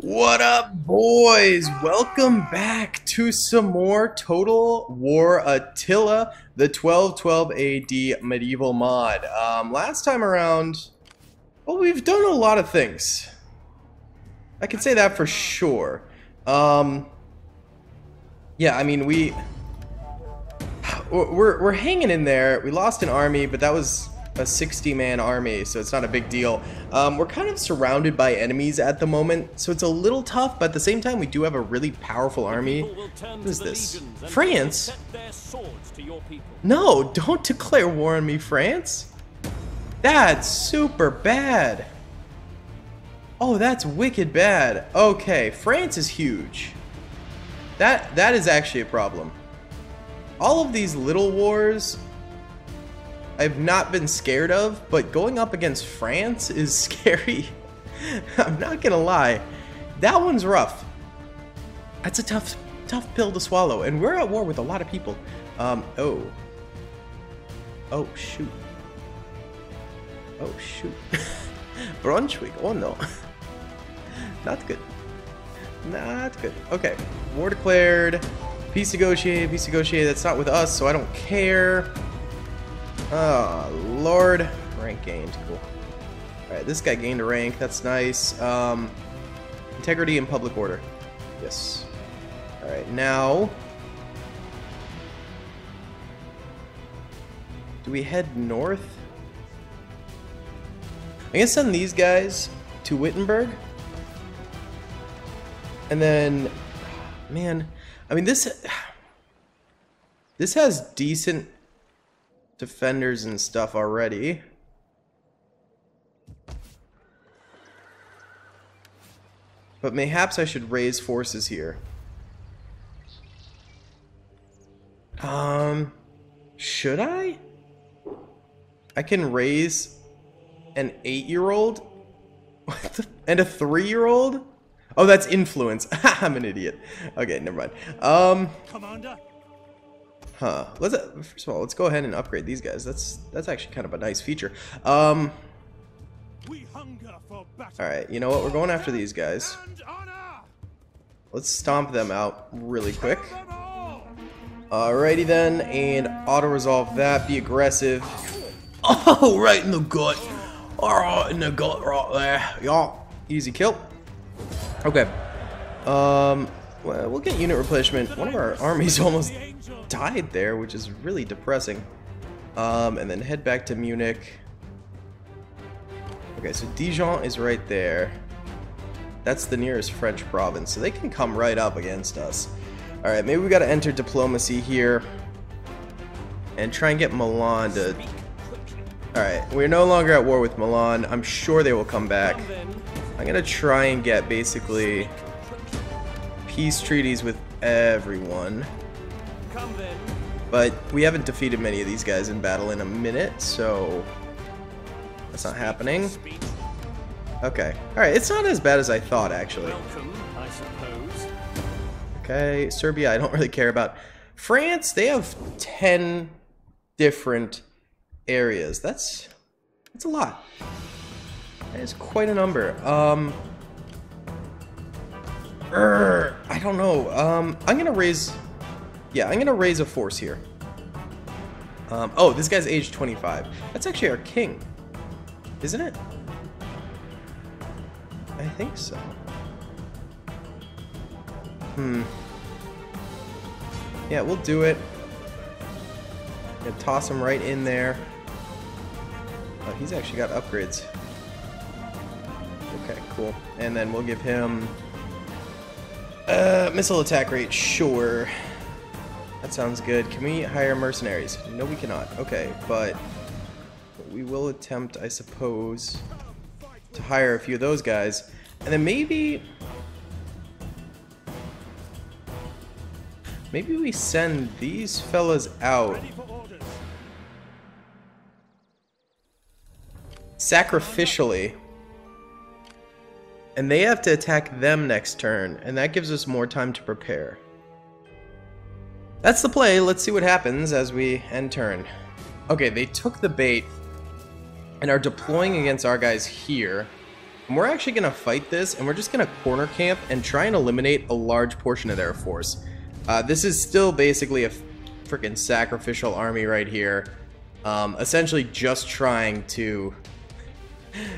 What up, boys? Welcome back to some more Total War Attila, the 1212 AD medieval mod. Last time around, well, we've done a lot of things. I can say that for sure. Yeah, I mean, we're hanging in there. We lost an army, but that was a 60-man army, so it's not a big deal. We're kind of surrounded by enemies at the moment, so it's a little tough, but at the same time, we do have a really powerful army. What is this? France? No, don't declare war on me, France. That's super bad. Oh, that's wicked bad. Okay, France is huge. That is actually a problem. All of these little wars I've not been scared of, but going up against France is scary. I'm not gonna lie. That one's rough. That's a tough pill to swallow, and we're at war with a lot of people. Oh shoot. Oh shoot. Brunswick, oh no. Not good. Not good. Okay, war declared. Peace negotiated, peace negotiated. That's not with us, so I don't care. Oh, Lord. Rank gained. Cool. Alright, this guy gained a rank. That's nice. Integrity and public order. Yes. Alright, now, do we head north? I'm going to send these guys to Wittenberg. And then, man, I mean, this has decent defenders and stuff already. But mayhaps I should raise forces here. Should I? I can raise an 8-year-old? And a 3-year-old? Oh, that's influence. I'm an idiot. Okay, never mind. Commander. Huh. First of all, let's go ahead and upgrade these guys. That's actually kind of a nice feature. Alright, you know what? We're going after these guys. Let's stomp them out really quick. Alrighty then, and auto-resolve that. Be aggressive. Oh, right in the gut. Alright, in the gut right there. Y'all. Easy kill. Okay. Well, we'll get unit replenishment. One of our armies almost died there, which is really depressing. And then head back to Munich. Okay, so Dijon is right there. That's the nearest French province, so they can come right up against us. Alright, maybe we gotta enter diplomacy here and try and get Milan to... Alright, we're no longer at war with Milan. I'm sure they will come back. I'm gonna try and get basically peace treaties with everyone. But we haven't defeated many of these guys in battle in a minute, so that's not happening. Okay. Alright, it's not as bad as I thought, actually. Okay, Serbia, I don't really care about. France, they have 10 different areas. That's a lot. That is quite a number. I don't know. I'm gonna raise... Yeah, I'm gonna raise a force here. Oh, this guy's age 25. That's actually our king, isn't it? I think so. Yeah, we'll do it. Gonna toss him right in there. Oh, he's actually got upgrades. Okay, cool. And then we'll give him missile attack rate, sure. That sounds good. Can we hire mercenaries? No, we cannot. Okay, but we will attempt, I suppose, to hire a few of those guys. And then maybe we send these fellas out. Sacrificially. And they have to attack them next turn. And that gives us more time to prepare. That's the play. Let's see what happens as we end turn. Okay, they took the bait and are deploying against our guys here. And we're actually going to fight this, and we're just going to corner camp and try and eliminate a large portion of their force. This is still basically a freaking sacrificial army right here, essentially just trying to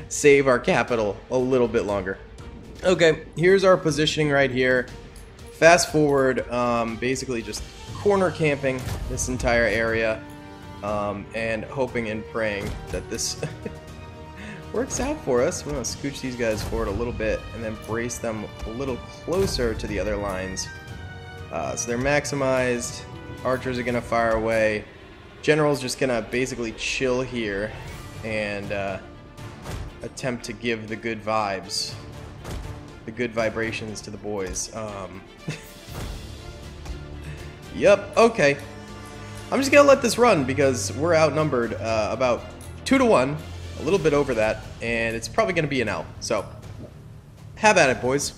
save our capital a little bit longer. Okay, here's our positioning right here. Fast forward, basically just corner camping this entire area, and hoping and praying that this works out for us. We're going to scooch these guys forward a little bit and then brace them a little closer to the other lines. So they're maximized. Archers are going to fire away. General's just going to basically chill here and attempt to give the good vibes, the good vibrations to the boys. Yep, okay. I'm just going to let this run because we're outnumbered about 2 to 1, a little bit over that, and it's probably going to be an L. So, have at it, boys.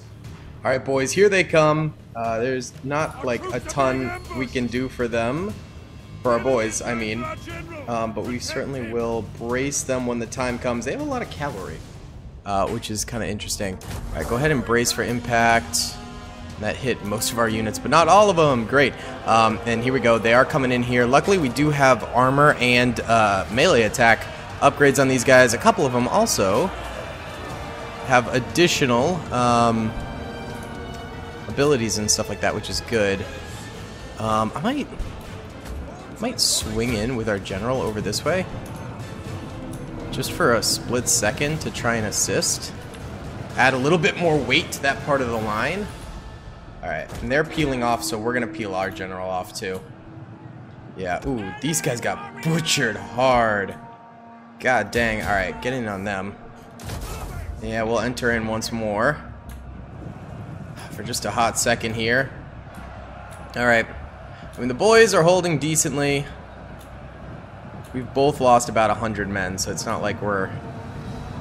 Alright, boys, here they come. There's not like a ton we can do for them, for our boys, I mean, but we certainly will brace them when the time comes. They have a lot of cavalry, which is kind of interesting. Alright, go ahead and brace for impact. That hit most of our units, but not all of them. Great. And here we go. They are coming in here. Luckily, we do have armor and melee attack upgrades on these guys. A couple of them also have additional abilities and stuff like that, which is good. I might swing in with our general over this way just for a split second to try and assist. Add a little bit more weight to that part of the line. Alright, and they're peeling off, so we're going to peel our general off, too. Yeah, ooh, these guys got butchered hard. God dang, alright, get in on them. Yeah, we'll enter in once more. For just a hot second here. Alright, I mean, the boys are holding decently. We've both lost about 100 men, so it's not like we're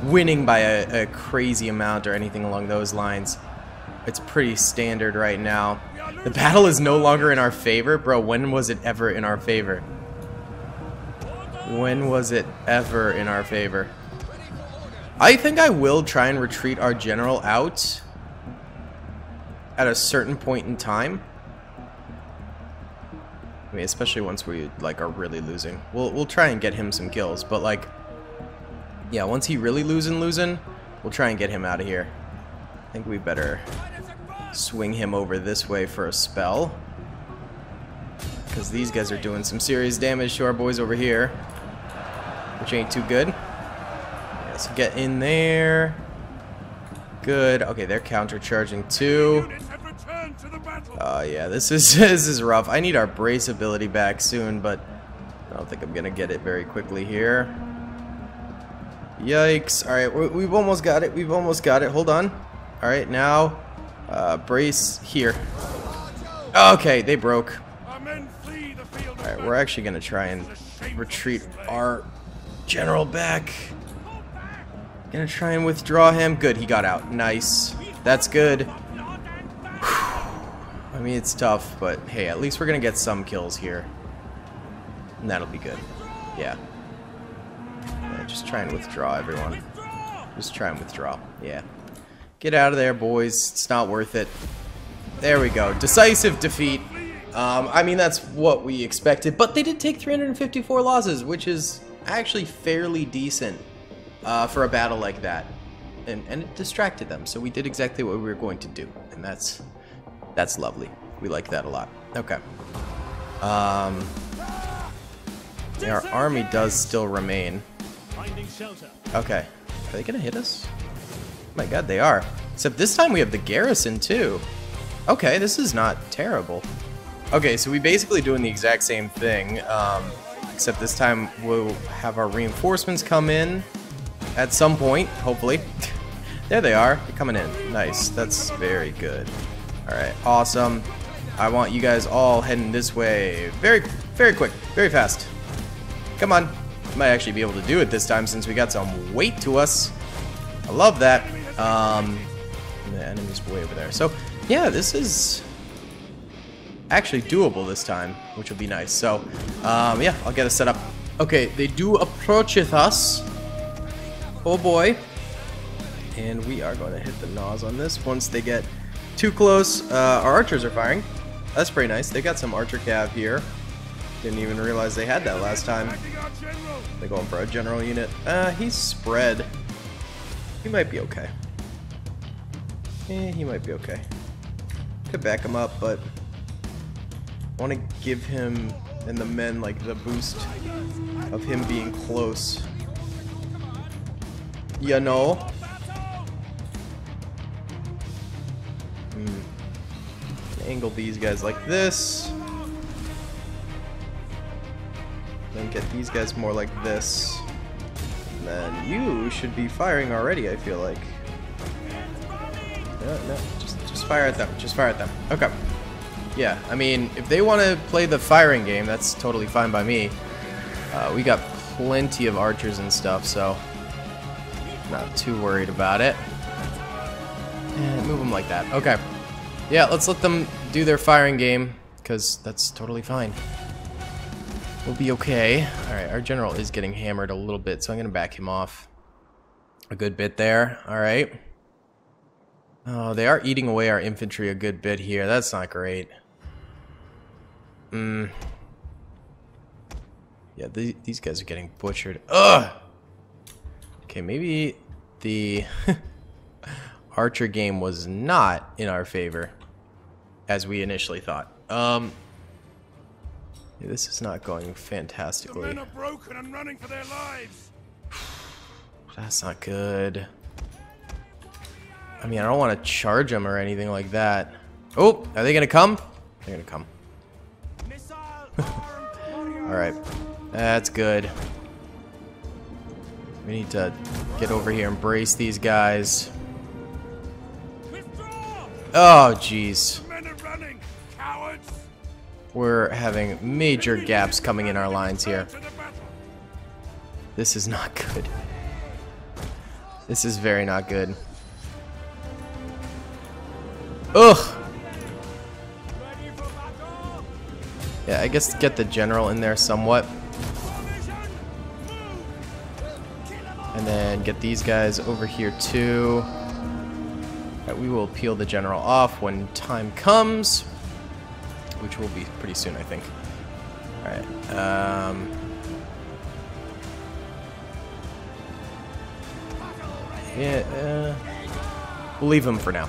winning by a crazy amount or anything along those lines. It's pretty standard right now. The battle is no longer in our favor. Bro, when was it ever in our favor? When was it ever in our favor? I think I will try and retreat our general out at a certain point in time. I mean, especially once we like are really losing. We'll try and get him some kills, but like, yeah, once he really losing, we'll try and get him out of here. I think we better swing him over this way for a spell, because these guys are doing some serious damage to our boys over here, which ain't too good. Yeah, so get in there. Good. Okay, they're counter-charging too. Yeah, this is rough. I need our brace ability back soon, but I don't think I'm gonna get it very quickly here. Yikes! All right, we've almost got it. We've almost got it. Hold on. Alright, now, brace here. Okay, they broke. Alright, we're actually going to try and retreat our general back. Going to try and withdraw him. Good, he got out. Nice. That's good. I mean, it's tough, but hey, at least we're going to get some kills here. And that'll be good. Yeah. Just try and withdraw, everyone. Just try and withdraw. Yeah. Get out of there, boys. It's not worth it. There we go. Decisive defeat. I mean, that's what we expected. But they did take 354 losses, which is actually fairly decent for a battle like that. And it distracted them. So we did exactly what we were going to do. And that's lovely. We like that a lot. Okay. Our army does still remain. Okay. Are they going to hit us? Oh my god, they are. Except this time we have the garrison, too. Okay, this is not terrible. Okay, so we're basically doing the exact same thing, except this time we'll have our reinforcements come in at some point, hopefully. There they are. They're coming in. Nice. That's very good. Alright, awesome. I want you guys all heading this way. Very, very quick. Very fast. Come on. Might actually be able to do it this time since we got some weight to us. I love that. The enemy's way over there. So, yeah, this is actually doable this time, which will be nice. So, yeah, I'll get it set up. Okay, they do approach with us. Oh, boy. and we are going to hit the Noz on this. Once they get too close, our archers are firing. That's pretty nice. They got some archer cav here. Didn't even realize they had that last time. They're going for a general unit. He's spread. He might be okay. He might be okay. Could back him up, but I want to give him and the men like the boost of him being close. You know? Angle these guys like this. Then get these guys more like this. And then you should be firing already, I feel like. No, just fire at them. Just fire at them. Okay. Yeah, I mean, if they want to play the firing game, that's totally fine by me. We got plenty of archers and stuff, so not too worried about it. And move them like that. Okay. Yeah, let's let them do their firing game, because that's totally fine. We'll be okay. Alright, our general is getting hammered a little bit, so I'm going to back him off a good bit there. Alright. Oh, they are eating away our infantry a good bit here. That's not great. Yeah, these guys are getting butchered. Ugh! Okay, maybe the archer game was not in our favor, as we initially thought. Yeah, this is not going fantastically. The men are broken and running for their lives. That's not good. I mean, I don't want to charge them or anything like that. Oh, are they gonna come? They're gonna come. All right, that's good. We need to get over here, embrace these guys. Oh, jeez. We're having major gaps coming in our lines here. This is not good. This is very not good. Ugh! Yeah, I guess get the general in there somewhat. And then get these guys over here too. Alright, we will peel the general off when time comes. Which will be pretty soon, I think. Alright, yeah, we'll leave him for now.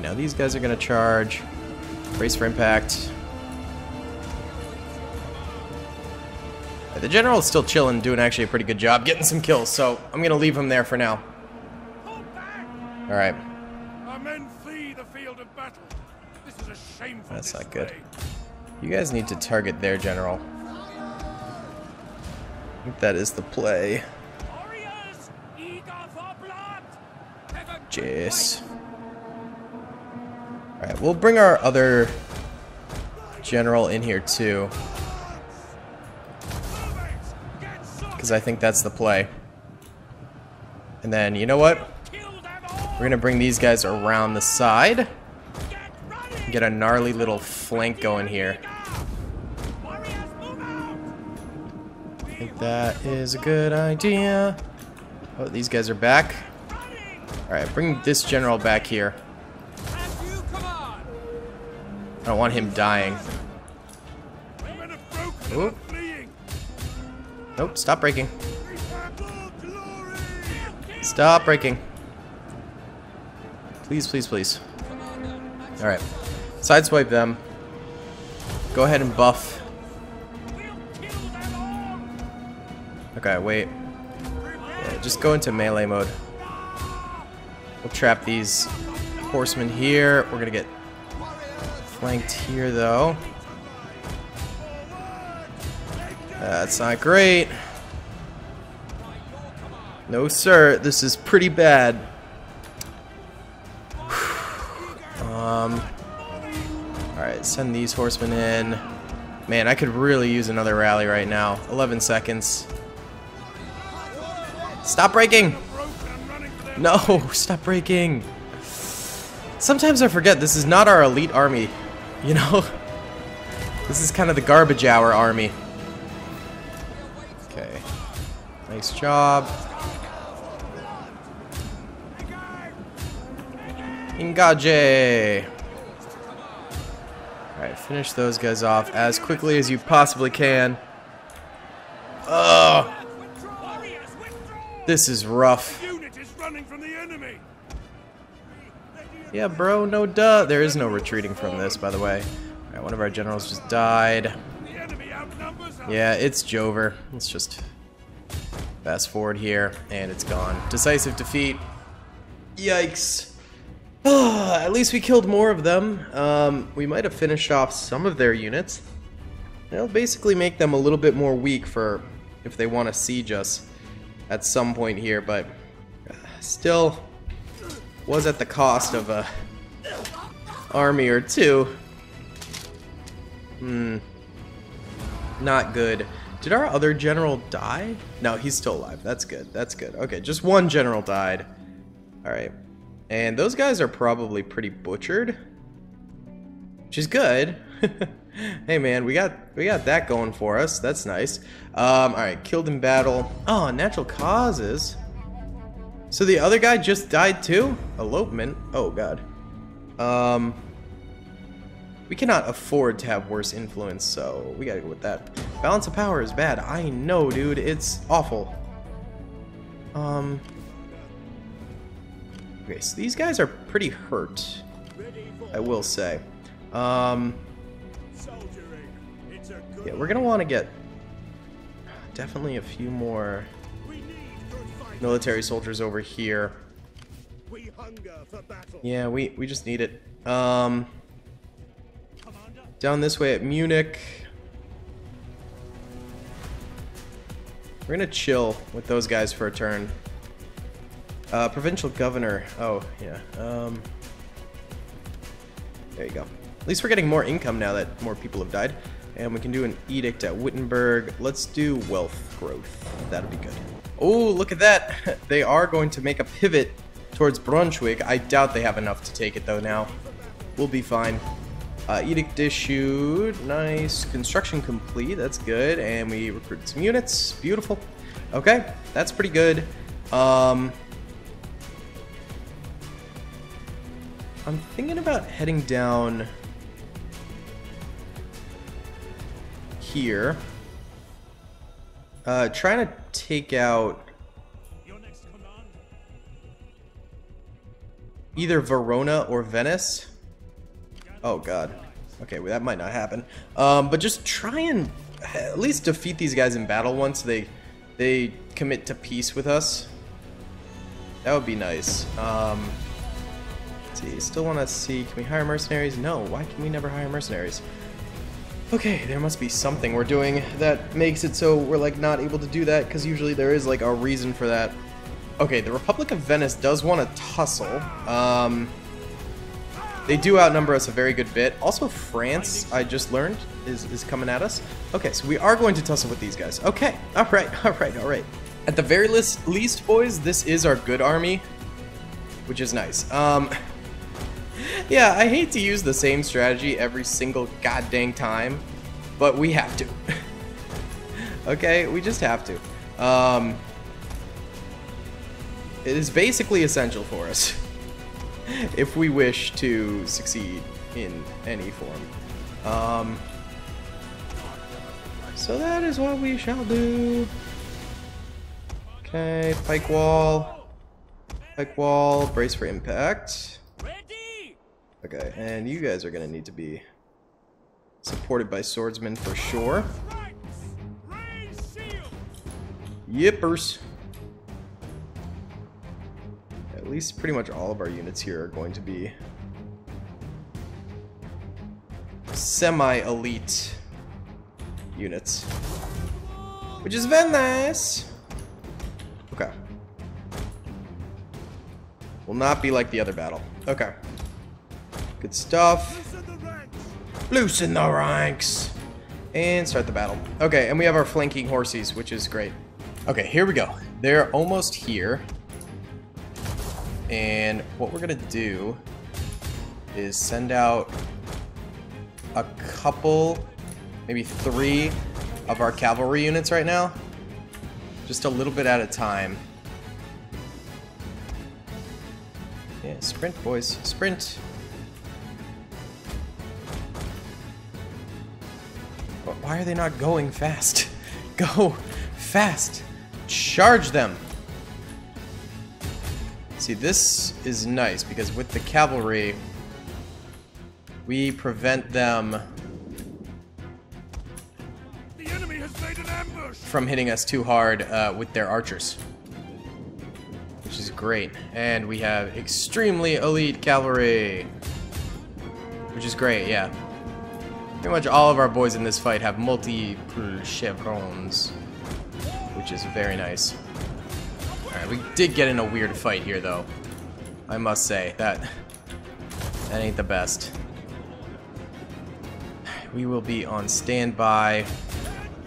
Now these guys are gonna charge. Brace for impact. The general is still chilling, doing actually a pretty good job, getting some kills. So I'm gonna leave him there for now. All right. Our men flee the field of battle. This is a shameful That's not good. You guys need to target their general. I think that is the play. Jeez. Alright, we'll bring our other general in here too, because I think that's the play. And then, you know what? We're going to bring these guys around the side. Get a gnarly little flank going here. I think that is a good idea. Oh, these guys are back. Alright, bring this general back here. I don't want him dying. Ooh. Nope, stop breaking. Stop breaking. Please, please, please. Alright. Sideswipe them. Go ahead and buff. Okay, wait. Yeah, just go into melee mode. We'll trap these horsemen here. We're gonna get flanked here, though. That's not great. No, sir. This is pretty bad. Alright, send these horsemen in. Man, I could really use another rally right now. 11 seconds. Stop breaking! No, stop breaking! Sometimes I forget this is not our elite army. You know? This is kind of the garbage hour army. Okay. Nice job. Engage! Alright, finish those guys off as quickly as you possibly can. Ugh! This is rough. Yeah, bro, no duh. There is no retreating from this, by the way. Alright, one of our generals just died. Yeah, it's Jover. Let's just fast forward here, and it's gone. Decisive defeat. Yikes. At least we killed more of them. We might have finished off some of their units. It'll basically make them a little bit more weak for if they want to siege us at some point here, but still was at the cost of a army or two. Not good. Did our other general die? No, he's still alive. That's good. That's good. Okay, just one general died. All right. And those guys are probably pretty butchered, which is good. Hey man, we got that going for us. That's nice. All right, killed in battle. Oh, natural causes. So the other guy just died too? Elopement. Oh god. We cannot afford to have worse influence, so we gotta go with that. Balance of power is bad. I know, dude. It's awful. Okay, so these guys are pretty hurt, I will say. Yeah, we're gonna want to get definitely a few more military soldiers over here. Yeah, we just need it. Down this way at Munich. We're gonna chill with those guys for a turn. Provincial governor. Oh, yeah. There you go. At least we're getting more income now that more people have died. And we can do an edict at Wittenberg. Let's do wealth growth. That'll be good. Oh, look at that. They are going to make a pivot towards Brunswick. I doubt they have enough to take it, though, now. We'll be fine. Edict issued. Nice. Construction complete. That's good. And we recruited some units. Beautiful. Okay. That's pretty good. I'm thinking about heading down here. Trying to take out either Verona or Venice. Oh god. Okay, well, that might not happen. But just try and at least defeat these guys in battle once they commit to peace with us. That would be nice. Let's see, still want to see, can we hire mercenaries? No, why can we never hire mercenaries? Okay, there must be something we're doing that makes it so we're like not able to do that, because usually there is like a reason for that. Okay, the Republic of Venice does want to tussle. They do outnumber us a very good bit. Also France, I just learned, is coming at us. Okay, so we are going to tussle with these guys. Okay, alright, alright, alright. At the very least, boys, this is our good army, which is nice. Yeah, I hate to use the same strategy every single goddamn time, but we have to. Okay, we just have to. It is basically essential for us if we wish to succeed in any form. So that is what we shall do. Okay, pike wall. Pike wall, brace for impact. Okay, and you guys are gonna need to be supported by swordsmen for sure. Yippers! At least pretty much all of our units here are going to be semi-elite units, which is Venice. Okay, will not be like the other battle. Okay. Good stuff. Loosen the ranks. And start the battle. Okay, and we have our flanking horsies, which is great. Okay, here we go. They're almost here. And what we're gonna do is send out a couple, maybe three of our cavalry units right now. just a little bit at a time. Yeah, sprint, boys. Sprint! Why are they not going fast? Go fast! Charge them! See, this is nice, because with the cavalry, we prevent them from hitting us too hard with their archers, which is great. And we have extremely elite cavalry, which is great, yeah. Pretty much all of our boys in this fight have multiple chevrons, which is very nice. Alright, we did get in a weird fight here, though. I must say, that ain't the best. We will be on standby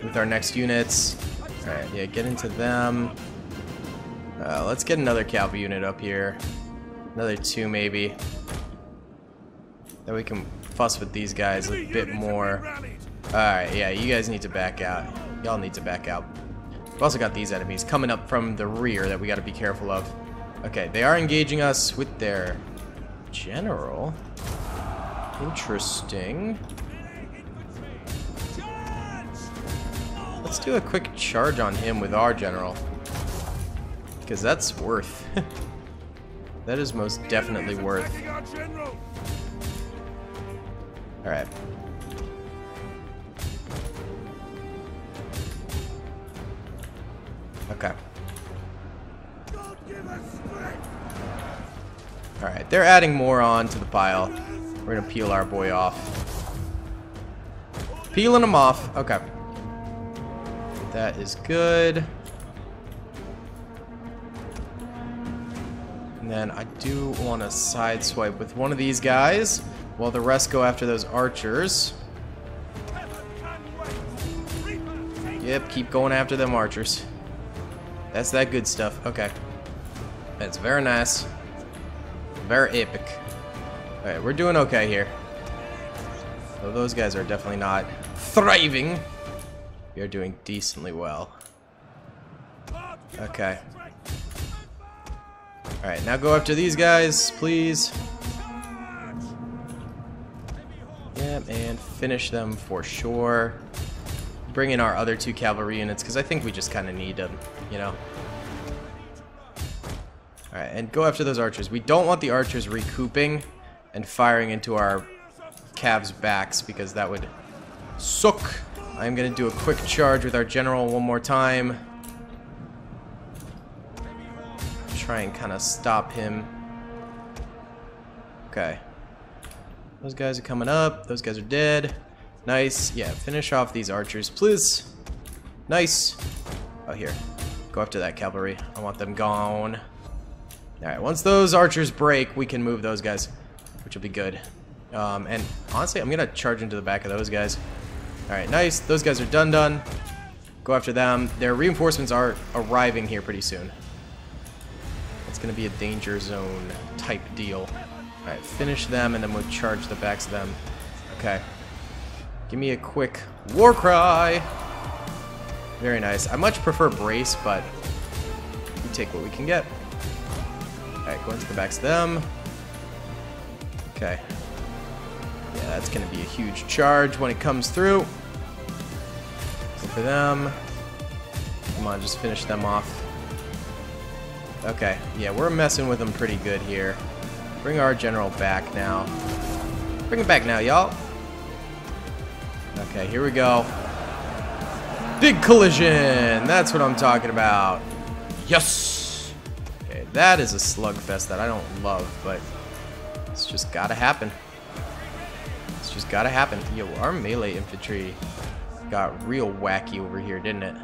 with our next units. Alright, yeah, get into them. Let's get another cavalry unit up here. Another two, maybe. Then we can fuss with these guys a bit more. Alright, yeah, you guys need to back out. Y'all need to back out. We've also got these enemies coming up from the rear that we gotta be careful of. Okay, they are engaging us with their general. Interesting. Let's do a quick charge on him with our general, because that's worth. That is most definitely worth. Alright. Okay. Alright, they're adding more on to the pile. We're gonna peel our boy off. Peeling him off. Okay. That is good. And then I do want to sideswipe with one of these guys while the rest go after those archers. Yep, keep going after them archers. That's that good stuff. Okay. That's very nice. Very epic. Alright, we're doing okay here. Though those guys are definitely not thriving. We are doing decently well. Okay. Alright, now go after these guys, please. Yeah, and finish them for sure. Bring in our other two cavalry units, because I think we just kind of need them, you know. Alright, and go after those archers. We don't want the archers recouping and firing into our cavs' backs, because that would suck. I'm gonna do a quick charge with our general one more time. Try and kind of stop him. Okay. Those guys are coming up. Those guys are dead. Nice. Yeah, finish off these archers, please. Nice. Oh, here. Go after that cavalry. I want them gone. Alright, once those archers break, we can move those guys, which will be good. And honestly, I'm gonna charge into the back of those guys. Alright, nice. Those guys are done. Go after them. Their reinforcements are arriving here pretty soon. It's going to be a danger zone type deal. Alright, finish them and then we'll charge the backs of them. Okay. Give me a quick war cry. Very nice. I much prefer brace, but we take what we can get. Alright, go into the backs of them. Okay. Yeah, that's going to be a huge charge when it comes through. Good for them. Come on, just finish them off. Okay, yeah, we're messing with them pretty good here. Bring our general back now. Bring him back now, y'all. Okay, here we go. Big collision! That's what I'm talking about. Yes! Okay, that is a slugfest that I don't love, but it's just gotta happen. Just gotta happen. Yo, our melee infantry got real wacky over here, didn't it?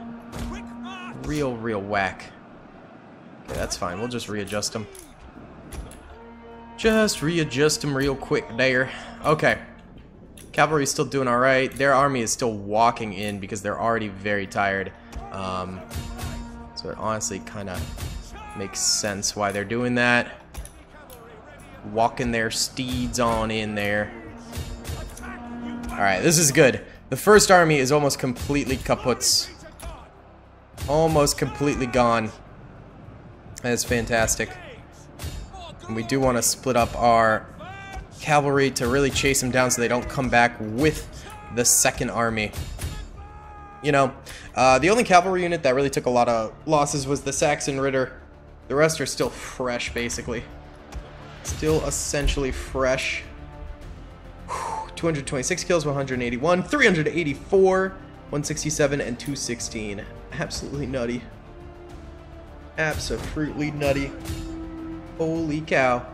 Real whack. Okay, that's fine. We'll just readjust them. Just readjust them real quick there. Okay. Cavalry's still doing alright. Their army is still walking in because they're already very tired. So it honestly kind of makes sense why they're doing that. Walking their steeds on in there. Alright, this is good. The first army is almost completely kaputz. almost completely gone. That is fantastic. And we do want to split up our cavalry to really chase them down so they don't come back with the second army. You know, the only cavalry unit that really took a lot of losses was the Saxon Ritter. The rest are still fresh, basically. Still essentially fresh. 226 kills, 181, 384, 167, and 216. Absolutely nutty. Absolutely nutty. Holy cow.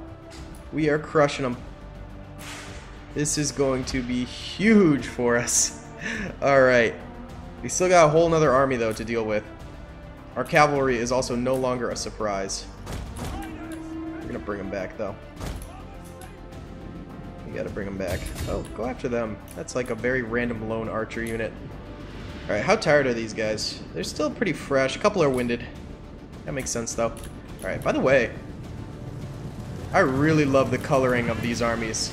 We are crushing them. This is going to be huge for us. Alright. We still got a whole nother army, though, to deal with. Our cavalry is also no longer a surprise. We're going to bring them back, though. We got to bring them back. Oh, go after them. That's like a very random lone archer unit. Alright, how tired are these guys? They're still pretty fresh. A couple are winded. That makes sense, though. Alright, by the way, I really love the coloring of these armies.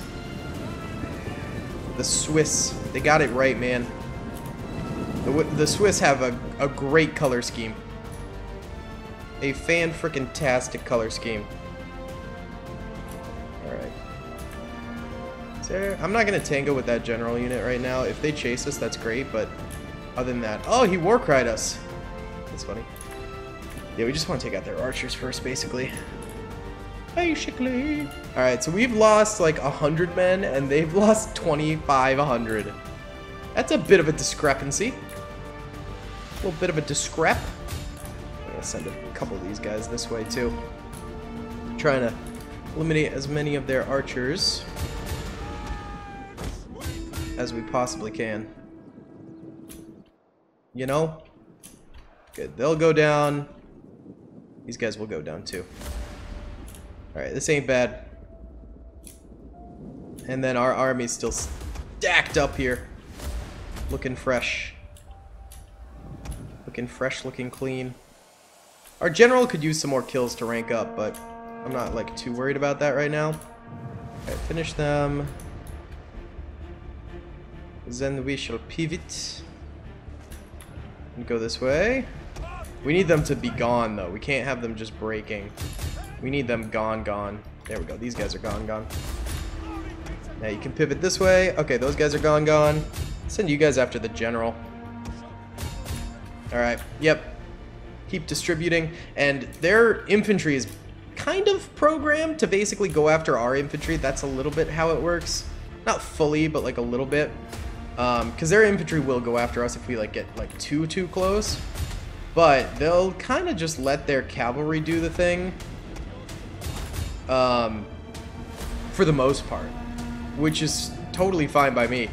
The Swiss, they got it right, man. The Swiss have a great color scheme. A fan-frickin-tastic color scheme. Alright. I'm not going to tango with that general unit right now. If they chase us, that's great, but other than that... Oh, he war-cried us. That's funny. Yeah, we just want to take out their archers first, basically. Basically. Alright, so we've lost like 100 men, and they've lost 2,500. That's a bit of a discrepancy. A little bit of a discrep. I'm going to send a couple of these guys this way, too. I'm trying to eliminate as many of their archers as we possibly can. You know? Good. They'll go down. These guys will go down, too. Alright, this ain't bad. And then our army's still stacked up here. Looking fresh. Looking fresh, looking clean. Our general could use some more kills to rank up, but I'm not like too worried about that right now. Alright, finish them. Then we shall pivot. And go this way. We need them to be gone, though. We can't have them just breaking. We need them gone, gone. There we go. These guys are gone, gone. Now you can pivot this way. Okay, those guys are gone, gone. Send you guys after the general. Alright, yep. Keep distributing. And their infantry is kind of programmed to basically go after our infantry. That's a little bit how it works. Not fully, but like a little bit. Because their infantry will go after us if we like get like too close. But they'll kind of just let their cavalry do the thing. For the most part, which is totally fine by me.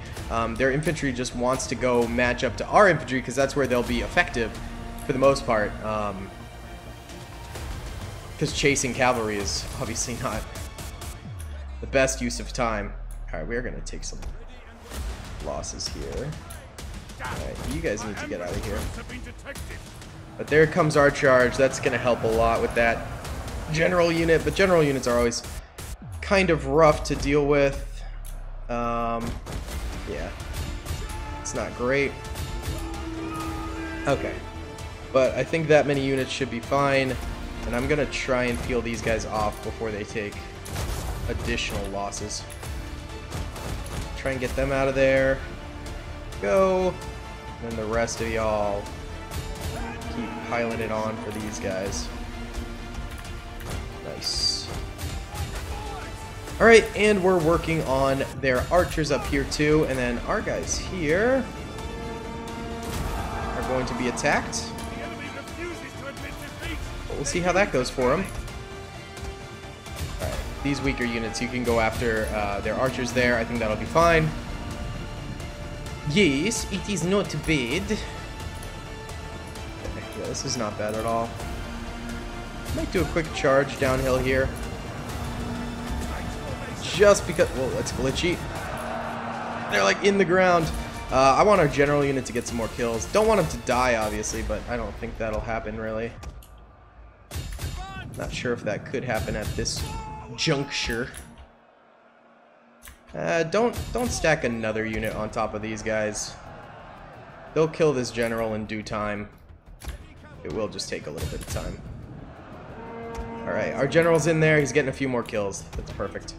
Their infantry just wants to go match up to our infantry because that's where they'll be effective for the most part, because chasing cavalry is obviously not the best use of time. Alright, we're gonna take some losses here. Alright, you guys need to get out of here. But there comes our charge. That's gonna help a lot with that general unit, but general units are always kind of rough to deal with. Yeah, it's not great. Okay, but I think that many units should be fine, and I'm gonna try and peel these guys off before they take additional losses. Try and get them out of there. Go, and then the rest of y'all keep piling it on for these guys. Nice. Alright, and we're working on their archers up here too, and then our guys here are going to be attacked. But we'll see how that goes for them. Alright, these weaker units, you can go after their archers there, I think that'll be fine. Yes, it is not bad. Okay, yeah, this is not bad at all. Might do a quick charge downhill here. Just because... Whoa, that's glitchy. They're like in the ground. I want our general unit to get some more kills. Don't want them to die, obviously, but I don't think that'll happen, really. Not sure if that could happen at this juncture. Don't stack another unit on top of these guys. They'll kill this general in due time. it will just take a little bit of time. Alright, our general's in there. He's getting a few more kills. That's perfect.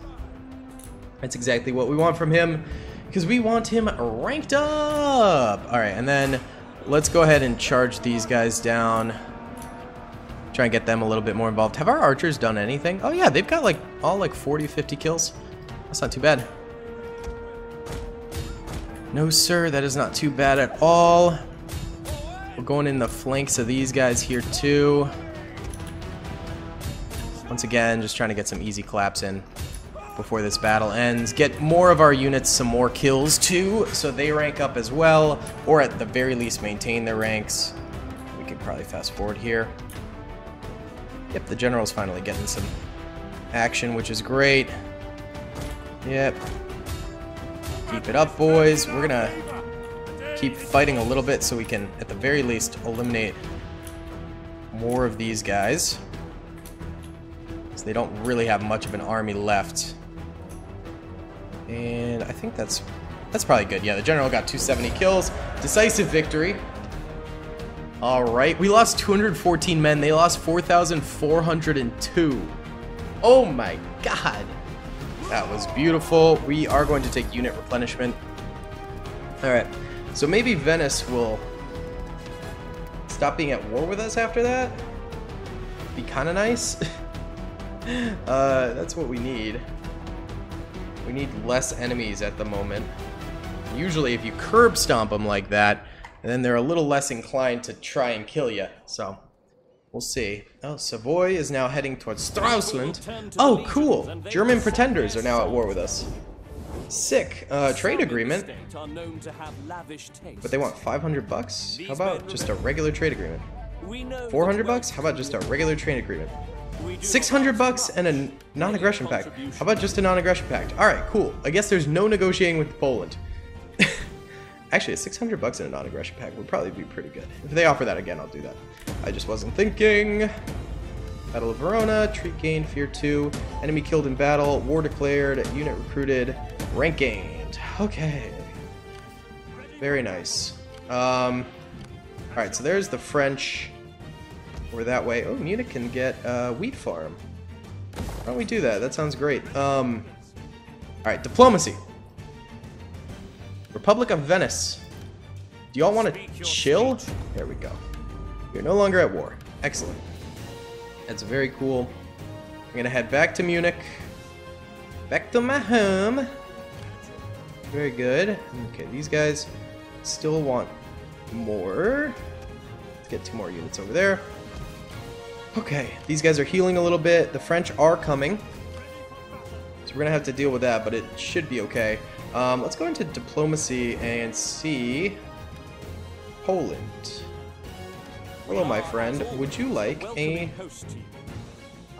That's exactly what we want from him, because we want him ranked up. Alright, and then let's go ahead and charge these guys down. Try and get them a little bit more involved. Have our archers done anything? Oh yeah, they've got like all like 40, 50 kills. That's not too bad. No sir, that is not too bad at all. We're going in the flanks of these guys here too. Once again, just trying to get some easy collapse in before this battle ends. Get more of our units some more kills too, so they rank up as well, or at the very least maintain their ranks. We can probably fast forward here. Yep, the general's finally getting some action, which is great. Yep. Keep it up, boys. We're gonna keep fighting a little bit so we can, at the very least, eliminate more of these guys. So they don't really have much of an army left. And I think that's probably good. Yeah, the general got 270 kills. Decisive victory. Alright, we lost 214 men. They lost 4,402. Oh my god. That was beautiful. We are going to take unit replenishment. Alright, so maybe Venice will stop being at war with us after that. Be kind of nice. That's what we need. We need less enemies at the moment. Usually if you curb stomp them like that, and then they're a little less inclined to try and kill you. So, we'll see. Oh, Savoy is now heading towards Stralsund. Oh, cool! German pretenders are now at war with us. Sick. Trade agreement. But they want 500 bucks? How about just a regular trade agreement? 400 bucks? How about just a regular trade agreement? 600 bucks and a non-aggression pact. How about just a non-aggression pact? Alright, cool. I guess there's no negotiating with Poland. Actually, 600 bucks in a non-aggression pack would probably be pretty good. If they offer that again, I'll do that. I just wasn't thinking. Battle of Verona, treat gained, fear 2, enemy killed in battle, war declared, unit recruited, rank gained. Okay. Very nice. Alright, so there's the French. We're that way. Oh, Munich can get a wheat farm. Why don't we do that? That sounds great. Alright, diplomacy. Republic of Venice. Do y'all want to chill? There we go. You're no longer at war. Excellent. That's very cool. I'm going to head back to Munich. Back to my home. Very good. Okay, these guys still want more. Let's get 2 more units over there. Okay, these guys are healing a little bit. The French are coming. So we're going to have to deal with that, but it should be okay. Let's go into diplomacy and see Poland. Hello, my friend. Would you like a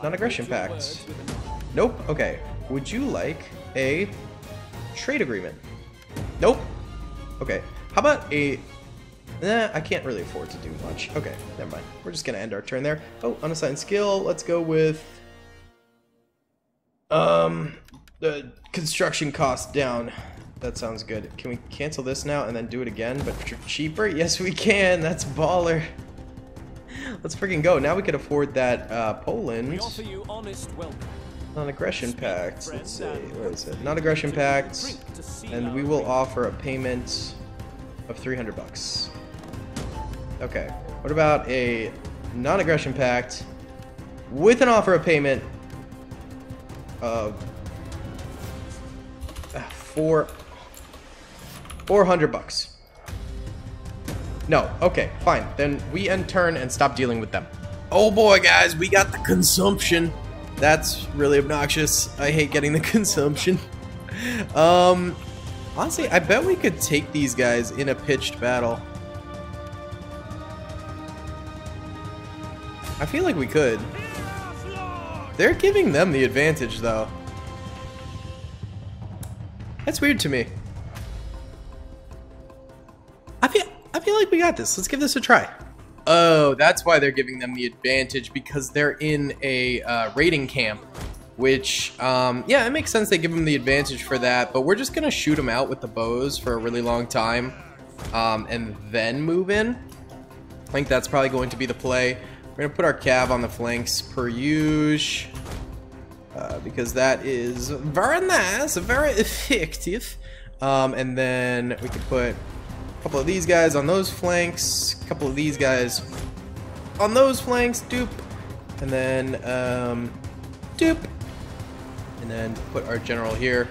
non-aggression pact? Nope. Okay. Would you like a trade agreement? Nope. Okay. How about a... Nah, I can't really afford to do much. Okay, never mind. We're just going to end our turn there. Oh, unassigned skill. Let's go with... The construction cost down. That sounds good. Can we cancel this now and then do it again, but cheaper? Yes, we can. That's baller. Let's freaking go. Now we can afford that Poland non-aggression pact. Let's see. Where is it? Non-aggression pact. And we will offer a payment of 300 bucks. Okay. What about a non-aggression pact with an offer of payment of 400 bucks. No, okay, fine. Then we end turn and stop dealing with them. Oh boy, guys, we got the consumption. That's really obnoxious. I hate getting the consumption. Honestly, I bet we could take these guys in a pitched battle. I feel like we could. They're giving them the advantage, though. That's weird to me. I feel like we got this. Let's give this a try. Oh, that's why they're giving them the advantage, because they're in a raiding camp, which, yeah, it makes sense they give them the advantage for that, but we're just going to shoot them out with the bows for a really long time and then move in. I think that's probably going to be the play. We're going to put our cav on the flanks per usual, because that is very nice, very effective. And then we can put a couple of these guys on those flanks, a couple of these guys on those flanks, dupe, and then dupe, and then put our general here.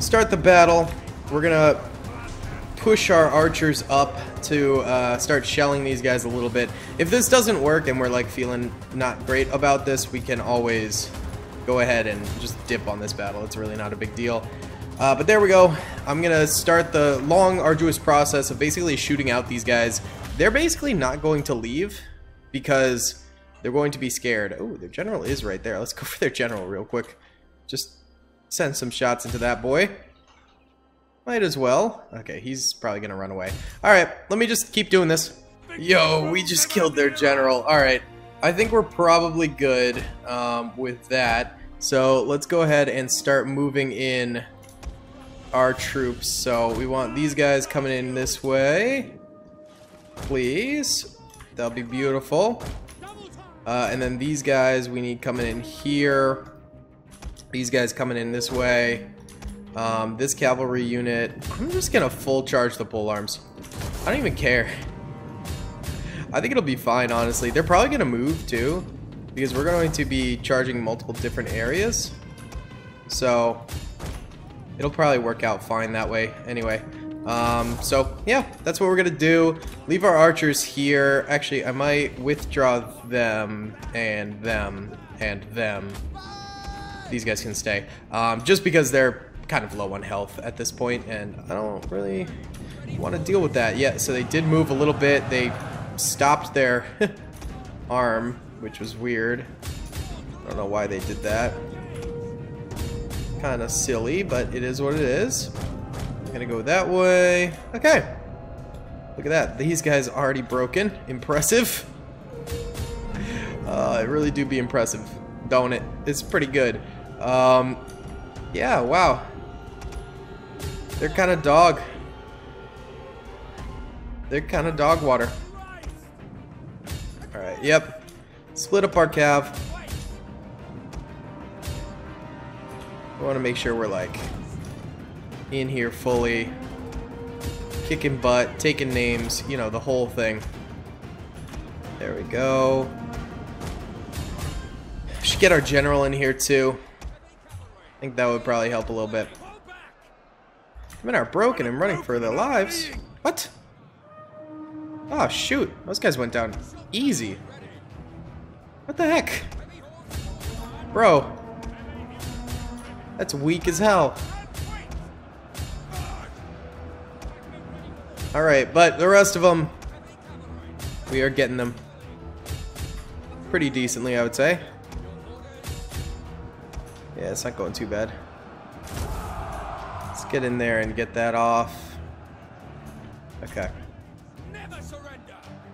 Start the battle. We're going to push our archers up to start shelling these guys a little bit. If this doesn't work and we're like feeling not great about this, we can always go ahead and just dip on this battle. It's really not a big deal. But there we go. I'm gonna start the long, arduous process of basically shooting out these guys. They're basically not going to leave because they're going to be scared. Oh, their general is right there. Let's go for their general real quick. Just send some shots into that boy. Might as well. Okay, he's probably gonna run away. Alright, let me just keep doing this. Yo, we just killed their general. Alright, I think we're probably good with that. So let's go ahead and start moving in our troops. So we want these guys coming in this way. Please. That'll be beautiful. And then these guys we need coming in here. These guys coming in this way. This cavalry unit, I'm just gonna full charge the pole arms. I don't even care. I think it'll be fine, honestly. They're probably gonna move too, because we're going to be charging multiple different areas. So it'll probably work out fine that way. Anyway, so yeah, that's what we're gonna do. Leave our archers here. Actually, I might withdraw them and them and them. These guys can stay, just because they're kind of low on health at this point, and I don't really want to deal with that yet. So they did move a little bit. They stopped their arm, which was weird. I don't know why they did that. Kind of silly, but it is what it is. I'm gonna go that way. Okay, look at that. These guys are already broken. Impressive. It really do be impressive, don't it? It's pretty good. Yeah, wow. They're kind of dog. They're kind of dog water. Alright, yep. Split up our cav. We want to make sure we're like in here fully. Kicking butt, taking names, you know, the whole thing. There we go. Should get our general in here too. I think that would probably help a little bit. Men are broken and running for their lives. What? Oh shoot, those guys went down easy. What the heck? Bro. That's weak as hell. Alright, but the rest of them, we are getting them pretty decently, I would say. Yeah, it's not going too bad. Let's get in there and get that off. Okay.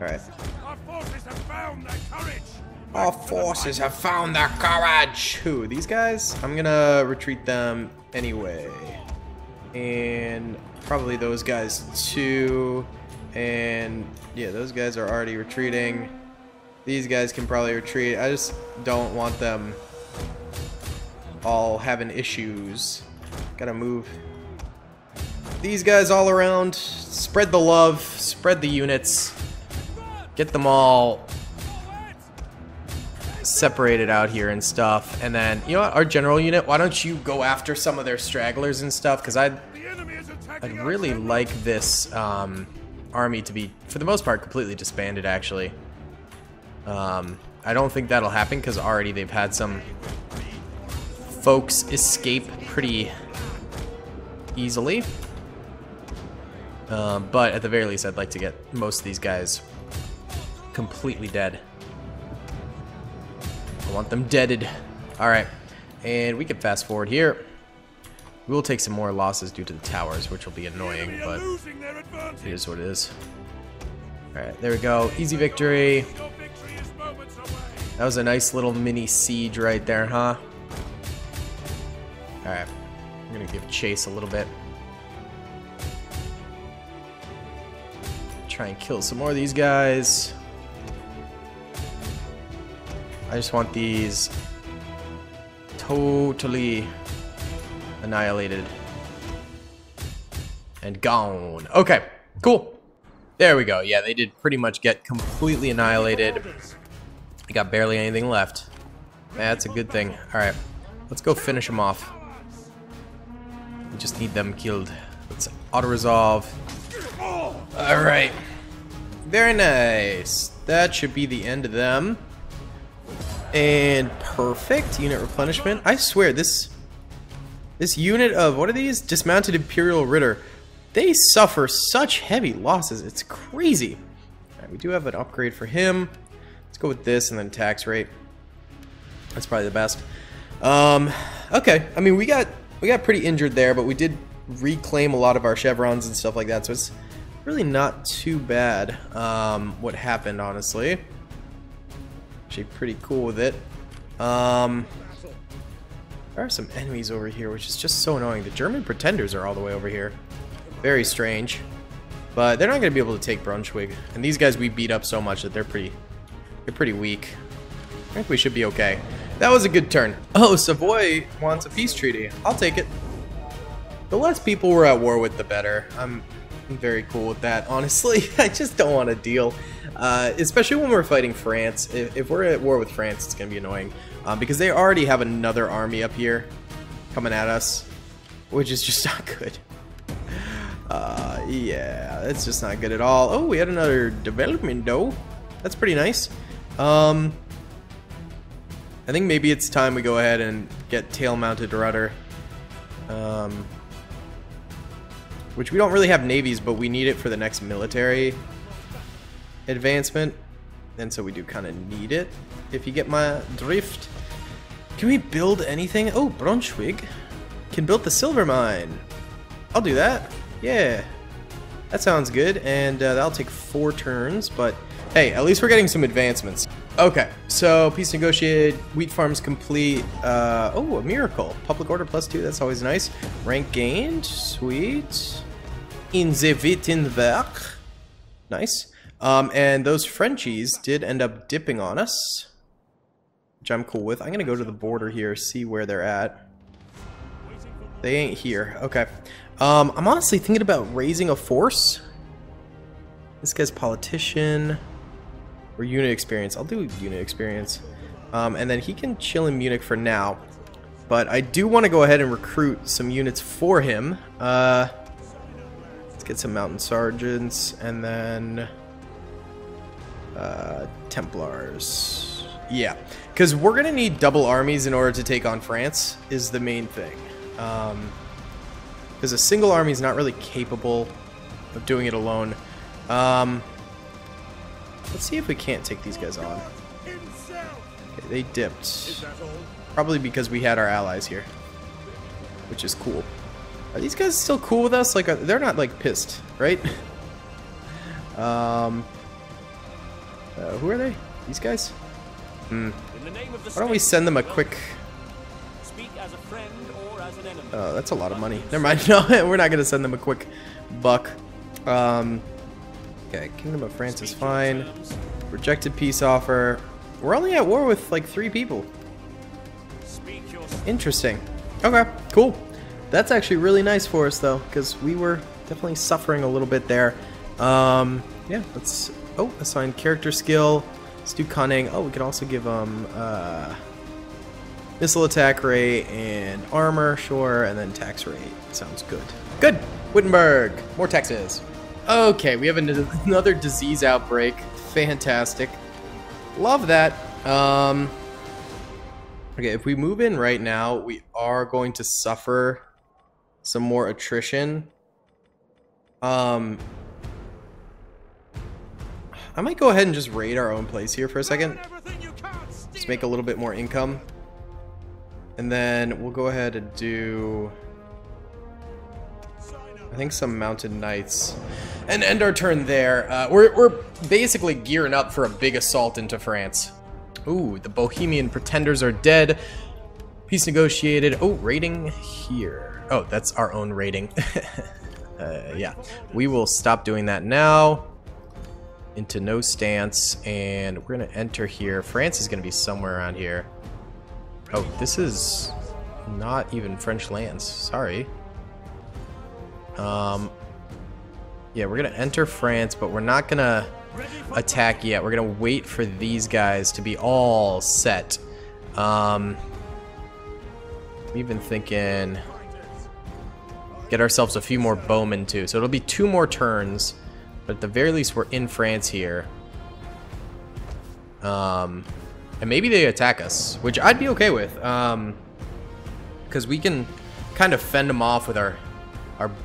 Alright. Our forces have found their courage. Our forces have found their courage. Who, these guys? I'm gonna retreat them anyway. And probably those guys too. And yeah, those guys are already retreating. These guys can probably retreat. I just don't want them all having issues. Gotta move these guys all around. Spread the love. Spread the units. Get them all separated out here and stuff. And then, you know what? Our general unit, why don't you go after some of their stragglers and stuff? Because I'd really like this army to be, for the most part, completely disbanded, actually. I don't think that'll happen because already they've had some folks escape pretty easily, but at the very least I'd like to get most of these guys completely dead. I want them deaded. Alright, and we can fast forward here. We will take some more losses due to the towers, which will be annoying, but it is what it is. Alright, there we go. Easy victory. That was a nice little mini siege right there, huh? Alright, I'm gonna give chase a little bit. Try and kill some more of these guys. I just want these totally annihilated and gone. Okay, cool. There we go. Yeah, they did pretty much get completely annihilated. They got barely anything left. That's a good thing. All right, let's go finish them off. We just need them killed. Let's auto-resolve. All right. Very nice. That should be the end of them. And perfect unit replenishment. I swear this unit of, what are these? Dismounted Imperial Ritter. They suffer such heavy losses. It's crazy. All right, we do have an upgrade for him. Let's go with this and then tax rate. That's probably the best. Okay, I mean we got pretty injured there, but we did reclaim a lot of our chevrons and stuff like that, so it's really not too bad what happened, honestly. Actually pretty cool with it. There are some enemies over here, which is just so annoying. The German pretenders are all the way over here. Very strange. But they're not going to be able to take Brunswick. And these guys we beat up so much that they're pretty weak. I think we should be okay. That was a good turn. Oh, Savoy wants a peace treaty. I'll take it. The less people we're at war with, the better. I'm very cool with that, honestly. I just don't want to deal, especially when we're fighting France. If we're at war with France, it's going to be annoying because they already have another army up here coming at us, which is just not good. Yeah, that's just not good at all. Oh, we had another development, though. That's pretty nice. I think maybe it's time we go ahead and get tail-mounted rudder. Which we don't really have navies, but we need it for the next military advancement. And so we do kind of need it, if you get my drift. Can we build anything? Oh, Brunswick can build the silver mine. I'll do that. Yeah, that sounds good. And that'll take 4 turns, but hey, at least we're getting some advancements. Okay, so peace negotiated, wheat farms complete. Oh, a miracle. Public order +2, that's always nice. Rank gained, sweet. In the Wittenberg. Nice. And those Frenchies did end up dipping on us, which I'm cool with. I'm going to go to the border here, see where they're at. They ain't here. Okay. I'm honestly thinking about raising a force. This guy's politician. Or unit experience. I'll do unit experience. And then he can chill in Munich for now. But I do want to go ahead and recruit some units for him. Let's get some mountain sergeants. And then Templars. Yeah. Because we're going to need double armies in order to take on France is the main thing. Because a single army is not really capable of doing it alone. Let's see if we can't take these guys on. Okay, they dipped. Probably because we had our allies here. Which is cool. Are these guys still cool with us? Like, they're not, like, pissed, right? Who are they? These guys? Hmm. Why don't we send them a quick... Oh, that's a lot of money. Never mind. No, we're not going to send them a quick buck. Okay, Kingdom of France is fine. Rejected peace offer. We're only at war with like 3 people. Interesting. Okay, cool. That's actually really nice for us though, because we were definitely suffering a little bit there. Yeah, let's... Oh, assign character skill. Let's do conning. Oh, we could also give them missile attack rate and armor, sure, and then tax rate. Sounds good. Good! Wittenberg! More taxes! Okay, we have another disease outbreak. Fantastic. Love that. Okay, if we move in right now, we are going to suffer some more attrition. I might go ahead and just raid our own place here for a second. Just make a little bit more income. And then we'll go ahead and do... I think some mounted knights. And end our turn there. We're basically gearing up for a big assault into France. Ooh, the Bohemian pretenders are dead. Peace negotiated. Oh, raiding here. Oh, that's our own raiding. Yeah, we will stop doing that now. into no stance, and we're gonna enter here. France is gonna be somewhere around here. Oh, this is not even French lands, sorry. Yeah, we're gonna enter France, but we're not gonna attack yet. We're gonna wait for these guys to be all set. We've been thinking get ourselves a few more bowmen too, so it'll be 2 more turns. But at the very least, we're in France here. And maybe they attack us, which I'd be okay with. Because we can kind of fend them off with our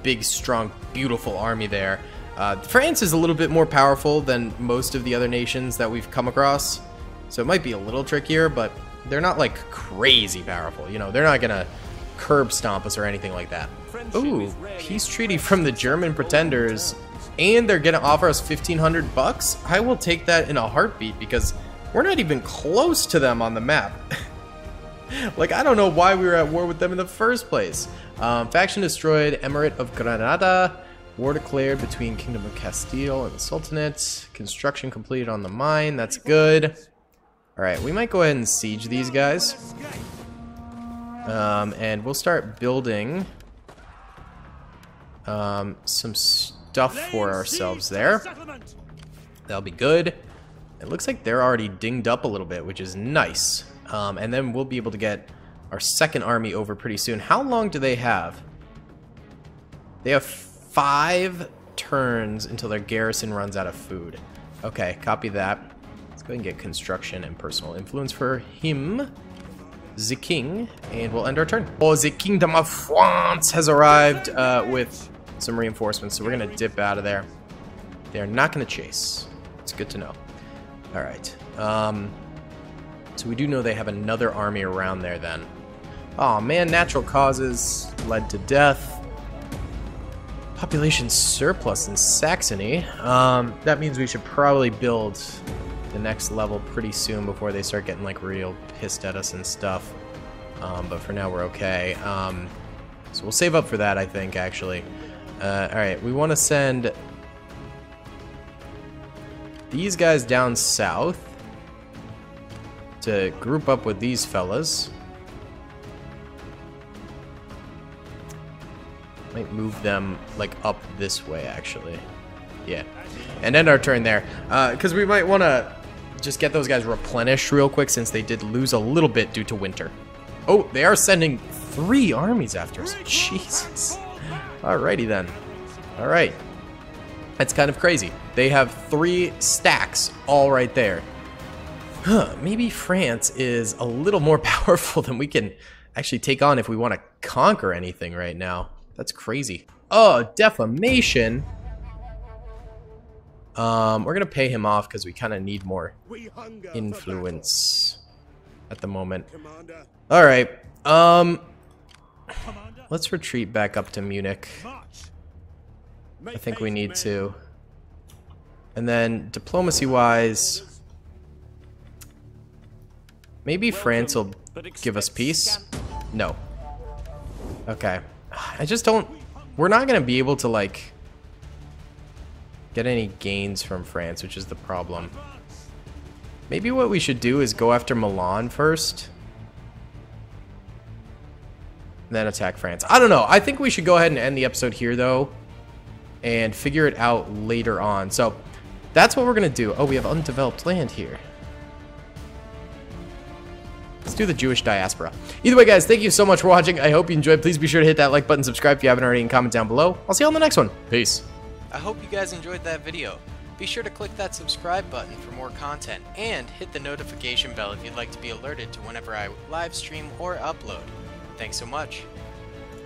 big, strong, beautiful army there. France is a little bit more powerful than most of the other nations that we've come across. So it might be a little trickier, but they're not like crazy powerful. You know, they're not going to curb stomp us or anything like that. Ooh, peace treaty from the German pretenders. And they're gonna offer us 1,500 bucks? I will take that in a heartbeat, because we're not even close to them on the map. Like, I don't know why we were at war with them in the first place. Faction destroyed, Emirate of Granada. War declared between Kingdom of Castile and the Sultanate. Construction completed on the mine, that's good. Alright, we might go ahead and siege these guys. And we'll start building some stuff for ourselves there. That'll be good. It looks like they're already dinged up a little bit, which is nice. And then we'll be able to get our second army over pretty soon. How long do they have? They have 5 turns until their garrison runs out of food. Okay, copy that. Let's go ahead and get construction and personal influence for him, the king, and we'll end our turn. Oh, the Kingdom of France has arrived with some reinforcements, so we're gonna dip out of there. They're not gonna chase. It's good to know. All right. So we do know they have another army around there then. Oh man, natural causes led to death. Population surplus in Saxony. That means we should probably build the next level pretty soon before they start getting like real pissed at us and stuff. But for now we're okay. So we'll save up for that, I think, actually. Alright, we want to send these guys down south to group up with these fellas. Might move them, like, up this way, actually. Yeah. And end our turn there. Because we might want to just get those guys replenished real quick, since they did lose a little bit due to winter. Oh, they are sending 3 armies after us. Jesus. Alrighty then. Alright. That's kind of crazy. They have 3 stacks all right there. Huh, maybe France is a little more powerful than we can actually take on if we want to conquer anything right now. That's crazy. Oh, defamation. We're going to pay him off because we kind of need more influence at the moment. Alright. Let's retreat back up to Munich. I think we need to. And then diplomacy-wise, maybe France will give us peace? No. Okay. I just don't... We're not going to be able to, like, get any gains from France, which is the problem. Maybe what we should do is go after Milan first. Then attack France. I don't know. I think we should go ahead and end the episode here, though, and figure it out later on. So that's what we're going to do. Oh, we have undeveloped land here. Let's do the Jewish diaspora. Either way, guys, thank you so much for watching. I hope you enjoyed. Please be sure to hit that like button, subscribe if you haven't already, and comment down below. I'll see you on the next one. Peace. I hope you guys enjoyed that video. Be sure to click that subscribe button for more content, and hit the notification bell if you'd like to be alerted to whenever I live stream or upload. Thanks so much.